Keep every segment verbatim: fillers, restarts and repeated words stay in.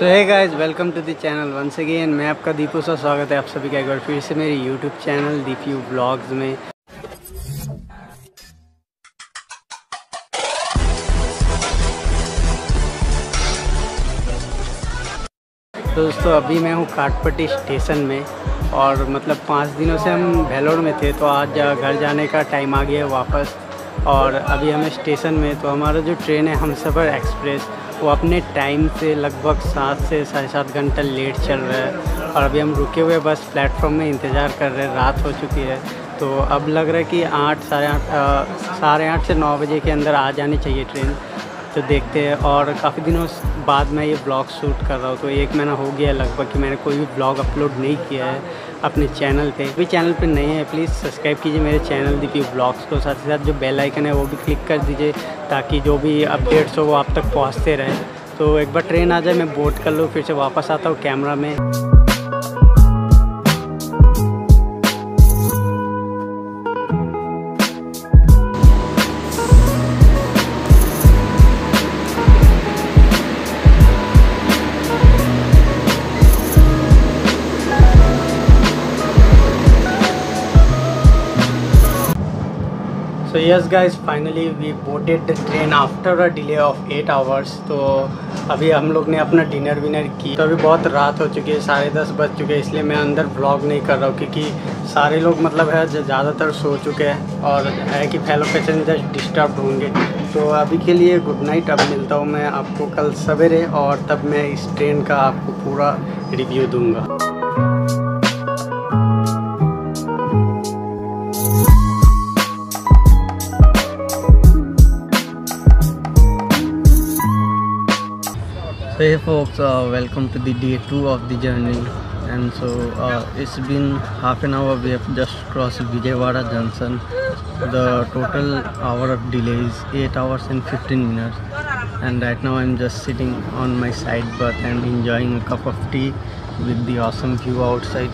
So hey guys, welcome to the channel once again. मैं आपका दीपू सा स्वागत है आप सभी का एक बार फिर से मेरे यूट्यूब चैनल दीपू व्लॉग्स में। तो दोस्तों, अभी मैं हूँ काटपट्टी स्टेशन में और मतलब पाँच दिनों से हम भेलोर में थे, तो आज घर जाने का टाइम आ गया वापस। और अभी हमें स्टेशन में, तो हमारा जो ट्रेन है हमसफ़र एक्सप्रेस, वो अपने टाइम से लगभग सात से साढ़े सात घंटा लेट चल रहा है। और अभी हम रुके हुए बस प्लेटफॉर्म में इंतज़ार कर रहे हैं, रात हो चुकी है। तो अब लग रहा है कि आठ साढ़े आठ साढ़े आठ से नौ बजे के अंदर आ जानी चाहिए ट्रेन, तो देखते हैं। और काफ़ी दिनों बाद मैं ये ब्लॉग शूट कर रहा हूँ, तो एक महीना हो गया लगभग कि मैंने कोई भी ब्लॉग अपलोड नहीं किया है अपने चैनल पे। भी चैनल पे नए हैं प्लीज़ सब्सक्राइब कीजिए मेरे चैनल दीपू ब्लॉग्स को, साथ ही साथ जो बेल आइकन है वो भी क्लिक कर दीजिए ताकि जो भी अपडेट्स हो वो आप तक पहुँचते रहें। तो एक बार ट्रेन आ जाए, मैं बोर्ड कर लूँ, फिर से वापस आता हूँ कैमरा में। So yes guys, finally we boarded the train after a delay of eight hours. तो अभी हम लोग ने अपना डिनर विनर की, तो अभी बहुत रात हो चुकी है, साढ़े दस बज चुके हैं, इसलिए मैं अंदर व्लॉग नहीं कर रहा हूँ क्योंकि सारे लोग मतलब है ज़्यादातर सो चुके हैं और है कि फेलो पैसेंजर्स डिस्टर्ब होंगे। तो अभी के लिए गुड नाइट, अब मिलता हूँ मैं आपको कल सवेरे और तब मैं इस ट्रेन का आपको पूरा रिव्यू दूँगा। Hey folks, uh, welcome to the day two of the journey, and so uh, it's been half an hour. We have just crossed Vijaywada Junction. The total hour of delay is eight hours and fifteen minutes. And right now I'm just sitting on my side berth and enjoying a cup of tea with the awesome view outside.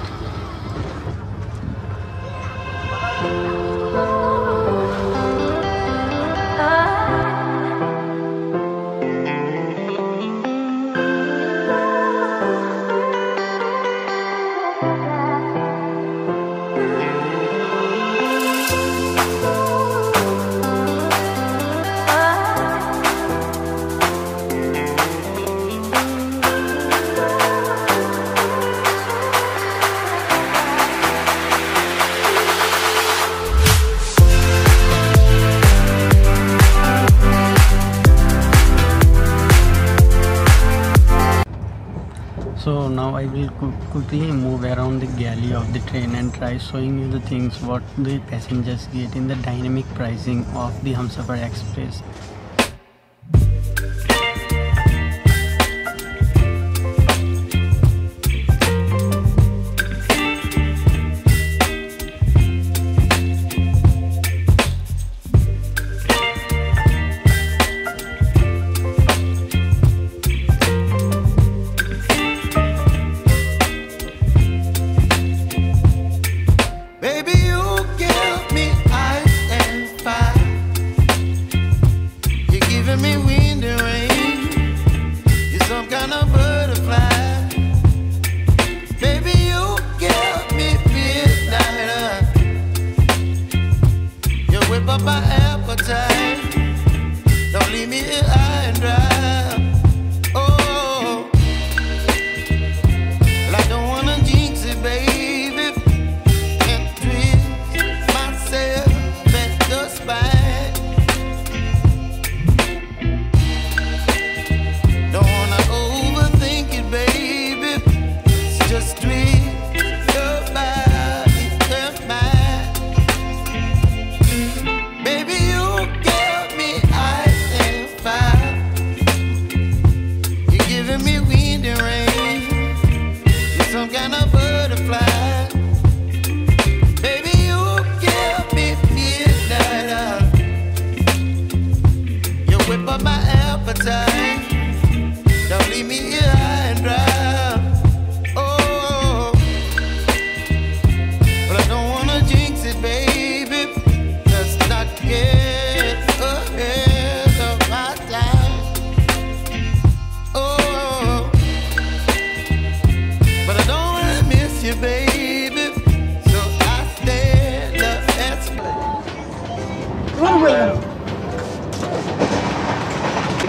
So now I will quickly move around the galley of the train and try showing you the things what the passengers get in the dynamic pricing of the Humsafar Express.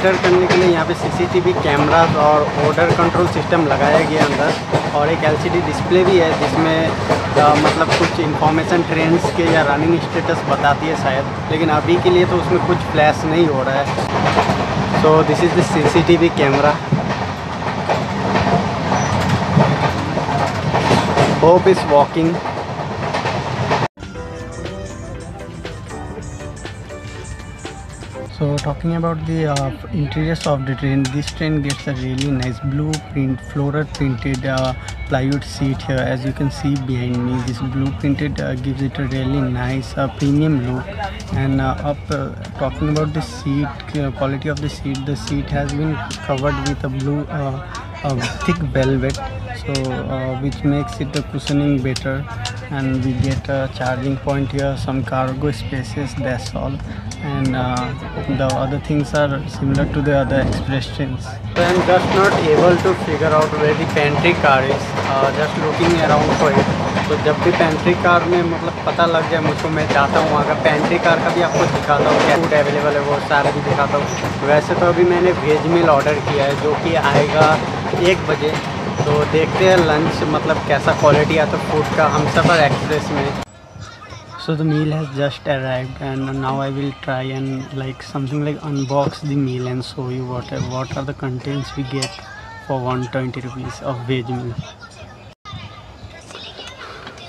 Order करने के लिए यहाँ पे CCTV cameras और order control system लगाया गया अंदर, और एक एलसीडी डिस्प्ले भी है जिसमें आ, मतलब कुछ इन्फॉर्मेशन ट्रेंड्स के या रनिंग स्टेटस बताती है शायद, लेकिन अभी के लिए तो उसमें कुछ फ्लैश नहीं हो रहा है। So this is the CCTV camera. Hope is working. So talking about the uh, interiors of the train, this train gets a really nice blue print, floral printed uh, plywood seat here. As you can see behind me, this blue printed uh, gives it a really nice uh, premium look. And uh, up uh, talking about the seat uh, quality of the seat, the seat has been covered with a blue uh, uh, thick velvet, so uh, which makes it the cushioning better. And we get a charging point here, some cargo spaces, that's all. And uh, the other things are similar to the other express trains. So I'm just not able to figure out where the pantry car is, uh, just looking around for it. So जब भी pantry car में मतलब पता लग जाए मुझको, मैं जाता हूँ वहाँ का pantry car का भी आपको दिखाता हूँ, क्या फूड अवेलेबल है वो सारा भी दिखाता हूँ। वैसे तो अभी मैंने वेज मील ऑर्डर किया है जो कि आएगा एक बजे, तो देखते हैं लंच मतलब कैसा क्वालिटी आता है फूड का हमसफर एक्सप्रेस में। So the meal has just arrived and now I will try and like something like unbox the meal and show you what are, what are the contents we get for one hundred twenty rupees of veg meal.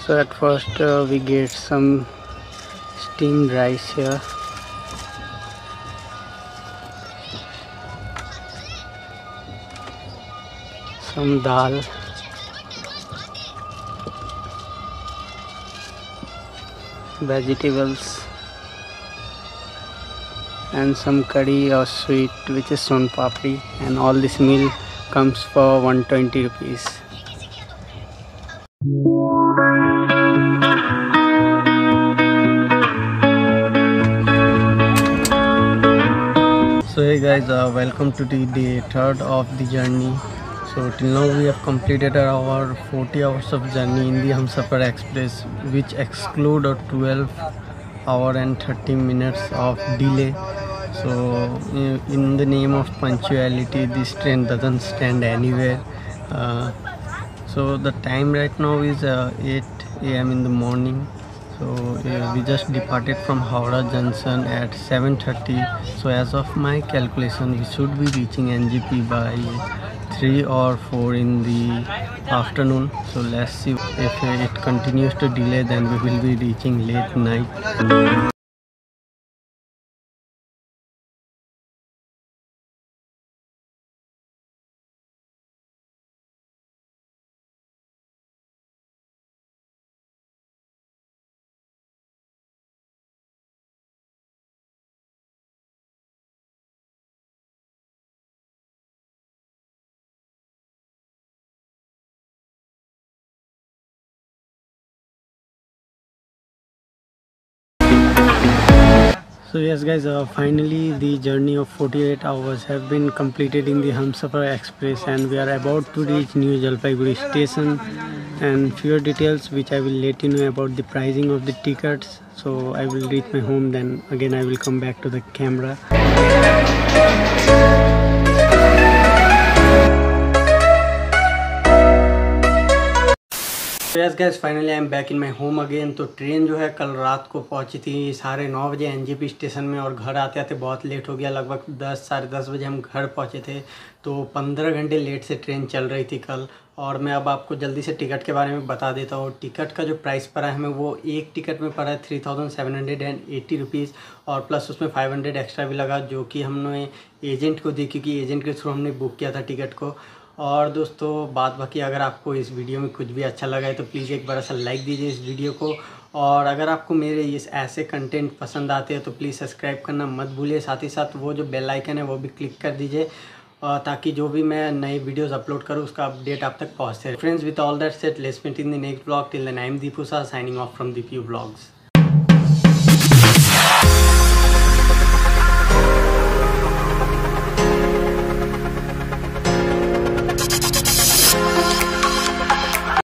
So at first uh, we get some steamed rice here. Some dal. Vegetables and some curry or sweet which is son papri, and all this meal comes for one hundred twenty rupees. So hey guys, uh, welcome to the day third of the journey. So till now we have completed our forty hours of journey in the Humsafar Express, which exclude a twelve hour and thirty minutes of delay. So in the name of punctuality, this train doesn't stand anywhere. Uh, so the time right now is uh, eight A M in the morning. So uh, we just departed from Howrah Junction at seven thirty. So as of my calculation, we should be reaching N J P by three or four in the afternoon. So let's see, if it continues to delay then we will be reaching late night. So yes guys, uh, finally the journey of forty-eight hours have been completed in the Humsafar Express, and we are about to reach New Jalpaiguri station. And fewer details which I will let you know about the pricing of the tickets. So I will reach my home, then again I will come back to the camera. Yes guys, finally I am back in my home again. तो train जो है कल रात को पहुंची थी साढ़े नौ बजे एनजेपी स्टेशन में, और घर आते आते बहुत लेट हो गया, लगभग दस साढ़े दस बजे हम घर पहुंचे थे। तो पंद्रह घंटे लेट से ट्रेन चल रही थी कल। और मैं अब आपको जल्दी से टिकट के बारे में बता देता हूँ। टिकट का जो प्राइस पड़ा है हमें, वो एक टिकट में पड़ा है three thousand seven hundred and eighty rupees, और प्लस उसमें फाइव हंड्रेड एक्स्ट्रा भी लगा जो कि हमने एजेंट को दी, क्योंकि एजेंट के थ्रू हमने बुक किया था टिकट को। और दोस्तों बात बाकी, अगर आपको इस वीडियो में कुछ भी अच्छा लगा है तो प्लीज़ एक बड़ा सा लाइक दीजिए इस वीडियो को, और अगर आपको मेरे इस ऐसे कंटेंट पसंद आते हैं तो प्लीज़ सब्सक्राइब करना मत भूलिए। साथ ही साथ वो जो बेल आइकन है वो भी क्लिक कर दीजिए, ताकि जो भी मैं नए वीडियोस अपलोड करूँ उसका अपडेट आप तक पहुँचते रहे। Friends, with all that set, let's meet in the next vlog. Till then I am Deepu signing off from Deepu vlogs.